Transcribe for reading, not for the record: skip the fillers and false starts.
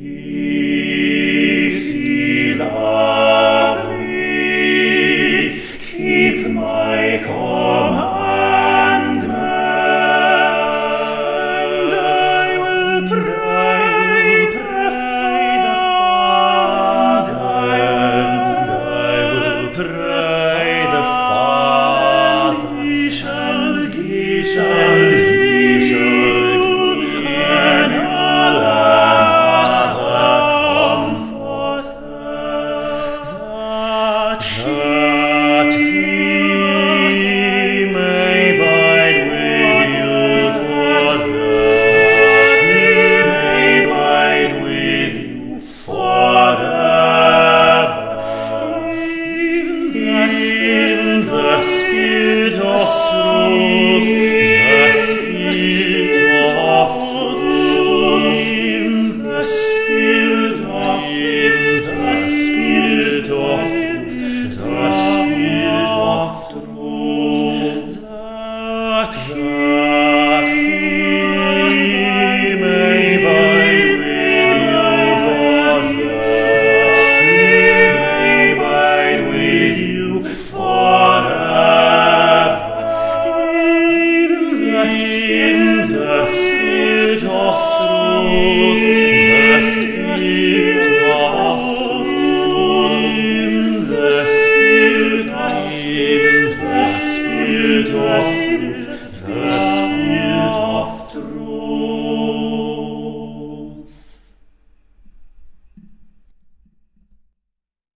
If ye love me, keep my commandments, and I will pray the Father, and I will pray the Father, and that he may abide with you forever, he may abide with you forever, even the Spirit of truth, the Spirit of truth, even the Spirit of truth, the Spirit of truth. The Spirit of